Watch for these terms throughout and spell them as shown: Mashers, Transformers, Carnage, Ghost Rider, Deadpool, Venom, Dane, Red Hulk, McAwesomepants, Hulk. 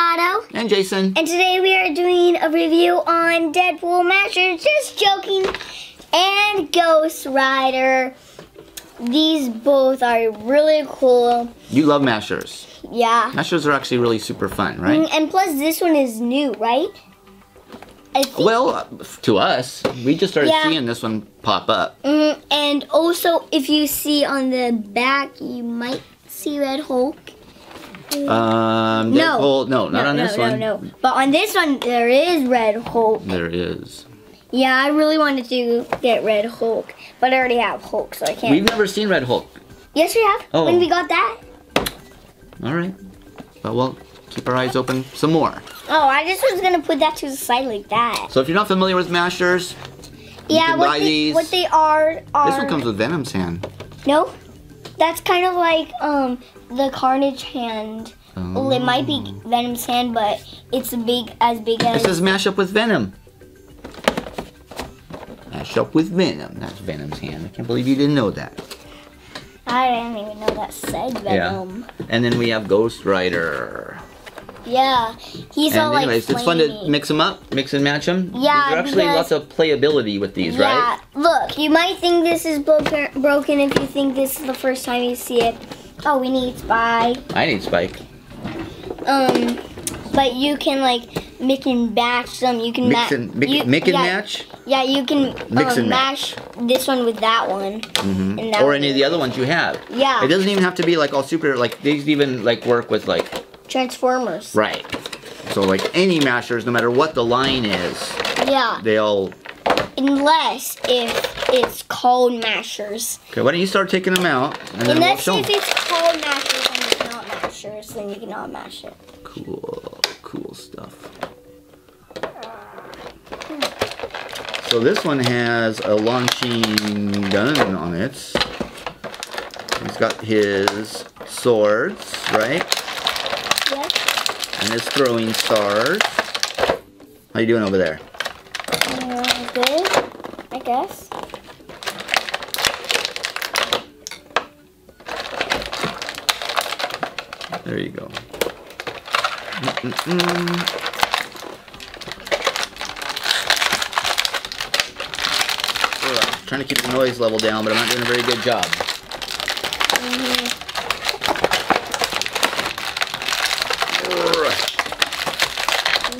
Otto. And Jason. And today we are doing a review on Deadpool, Mashers, Just Joking, and Ghost Rider. These both are really cool. You love Mashers. Yeah. Mashers are actually really super fun, right? And plus this one is new, right? Well, to us, we just started seeing this one pop up. And also, if you see on the back, you might see Red Hulk. Deadpool, no, not on this one. But on this one, there is Red Hulk. There is. Yeah, I really wanted to get Red Hulk, but I already have Hulk, so I can't. We've never seen Red Hulk. Yes, we have. Oh. When we got that. All right. But we'll keep our eyes open some more. Oh, I just was going to put that to the side like that. So if you're not familiar with Mashers, you can buy these. What they are... This one comes with Venom's hand. No, that's kind of like the Carnage hand. Oh. Well, it might be Venom's hand, but it's as big as... It says mash up with Venom. Mash up with Venom. That's Venom's hand. I can't believe you didn't know that. I didn't even know that said Venom. Yeah. And then we have Ghost Rider. Yeah, anyways, it's fun to mix them up, mix and match them. Yeah, there's actually lots of playability with these, right? Yeah, look, you might think this is broken if you think this is the first time you see it. Oh, we need Spike. I need Spike. But you can like mix and match them. You can mix and match. Yeah, you can mix and mash this one with that one. And that or any of the other ones you have. Yeah. It doesn't even have to be like all super. Like these even like work with like. Transformers. Right. So like any Mashers, no matter what the line is. Yeah. They all. Unless if it's called Mashers. Okay, why don't you start taking them out and then we'll show them. Unless if it's called Mashers and it's not Mashers, then you cannot mash it. Cool. Cool stuff. So this one has a launching gun on it. He's got his swords, right? And it's throwing stars. How you doing over there? Good, I guess. There you go. I'm trying to keep the noise level down, but I'm not doing a very good job.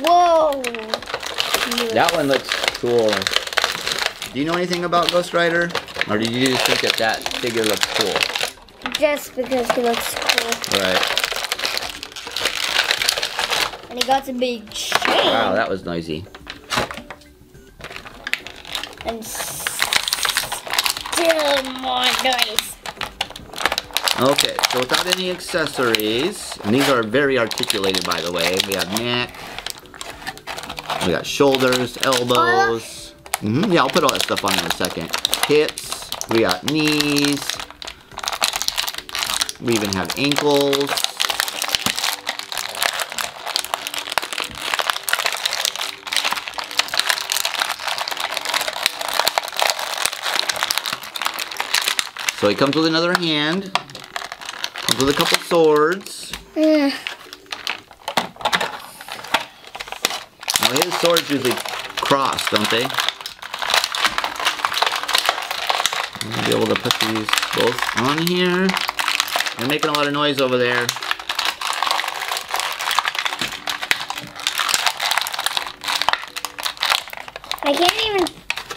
Whoa! That one looks cool. Do you know anything about Ghost Rider? Or did you just think that figure looks cool? Just because he looks cool. Right. And he got some big chain. Wow, that was noisy. And still more noise. Okay, so without any accessories, and these are very articulated by the way, we have neck. We got shoulders, elbows. Yeah, I'll put all that stuff on in a second. Hips. We got knees. We even have ankles. So he comes with another hand. Comes with a couple swords. His swords usually cross, don't they? I'm going to be able to put these both on here. They're making a lot of noise over there. I can't even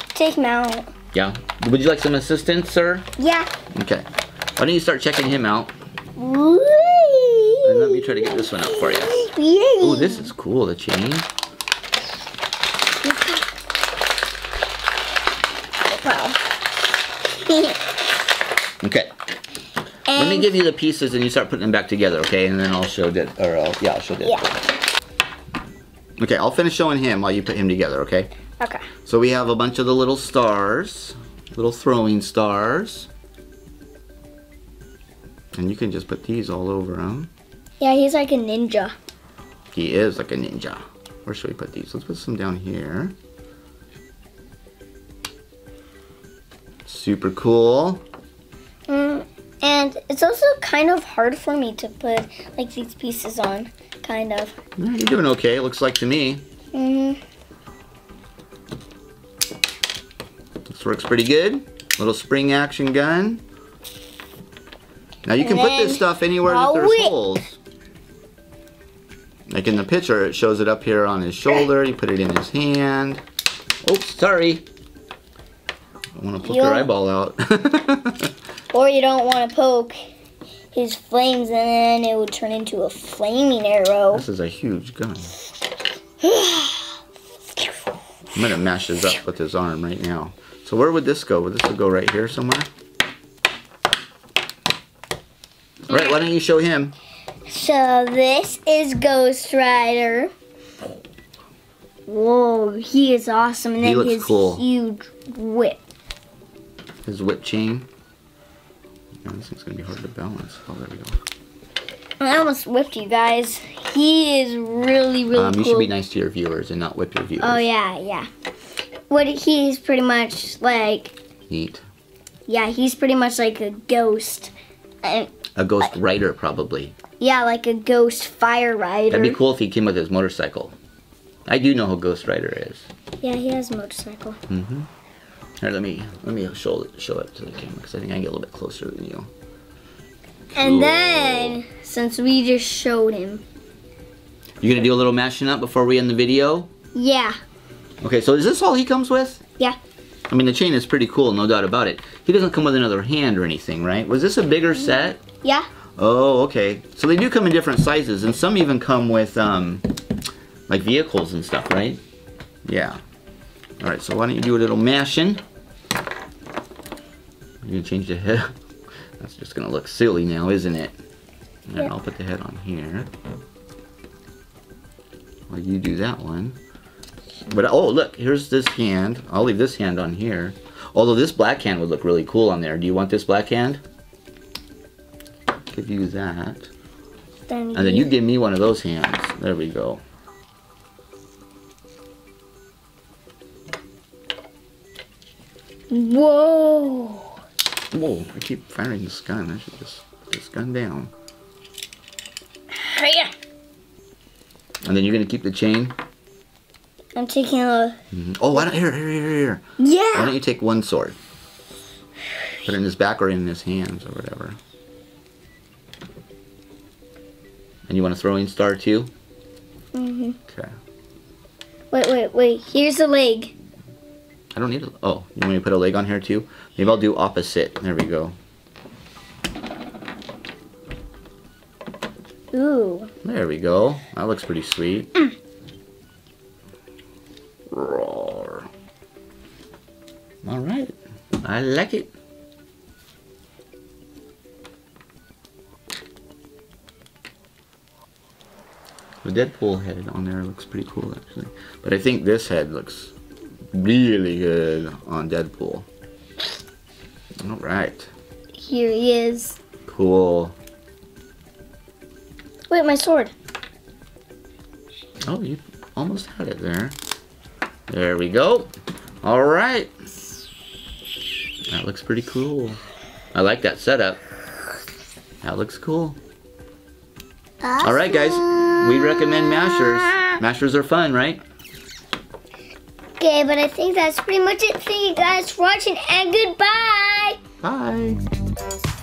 take him out. Yeah. Would you like some assistance, sir? Yeah. Okay. Why don't you start checking him out? Whee! And let me try to get this one up for you. Oh, this is cool, the chain. Okay. Let me give you the pieces and you start putting them back together, okay? And then I'll show that, or I'll show that. Yeah. Okay, I'll finish showing him while you put him together, okay? Okay. So we have a bunch of the little stars, little throwing stars. And you can just put these all over him. Yeah, he's like a ninja. He is like a ninja. Where should we put these? Let's put some down here. Super cool. And it's also kind of hard for me to put like these pieces on. kind of. Yeah, you're doing okay, it looks like to me. Mm-hmm. This works pretty good. Little spring action gun. Now you can put this stuff anywhere that there's holes. Like in the picture, it shows it up here on his shoulder. You put it in his hand. Oops, sorry. I want to poke your eyeball out. Or you don't want to poke his flames, and then it would turn into a flaming arrow. This is a huge gun. I'm going to mash this up with his arm right now. So where would this go? Would this go right here somewhere? All right, why don't you show him? So this is Ghost Rider. Whoa, he is awesome. And then he looks cool. Huge whip. His whip chain. Oh, this thing's going to be hard to balance. Oh, there we go. I almost whipped you guys. He is really, really cool. You should be nice to your viewers and not whip your viewers. Oh, yeah, yeah. What he's pretty much like... Neat. Yeah, he's pretty much like a ghost. A Ghost Rider, probably. Yeah, like a Ghost Fire Rider. That'd be cool if he came with his motorcycle. I do know who Ghost Rider is. Yeah, he has a motorcycle. Mm-hmm. Here, let me show it to the camera, because I think I can get a little bit closer than you. Cool. And then, since we just showed him. You gonna do a little mashing up before we end the video? Yeah. Okay, so is this all he comes with? Yeah. I mean, the chain is pretty cool, no doubt about it. He doesn't come with another hand or anything, right? Was this a bigger set? Yeah. Oh, okay. So they do come in different sizes, and some even come with, like vehicles and stuff, right? Yeah. All right, so why don't you do a little mashing? You gonna change the head? That's just gonna look silly now, isn't it? And I'll put the head on here. Well, you do that one. But, oh, look, here's this hand. I'll leave this hand on here. Although this black hand would look really cool on there. Do you want this black hand? Could use that. And then you give me one of those hands. There we go. Whoa! Whoa, I keep firing this gun. I should just put this gun down. Hiya! And then you're going to keep the chain? I'm taking a... Oh, why don't... Here. Yeah! Why don't you take one sword? Put it in his back or in his hands or whatever. And you want a throwing star too? Mm-hmm. Okay. Wait. Here's a leg. I don't need a... Oh, you want me to put a leg on here too? Maybe I'll do opposite. There we go. Ooh. There we go. That looks pretty sweet. Mm. Roar. All right. I like it. The Deadpool head on there looks pretty cool, actually. But I think this head looks... really good on Deadpool. All right. Here he is. Cool. Wait, my sword. Oh, you almost had it there. There we go. All right. That looks pretty cool. I like that setup. That looks cool. Awesome. All right, guys. We recommend Mashers. Mashers are fun, right? Okay, but I think that's pretty much it. Thank you guys for watching, and goodbye! Bye!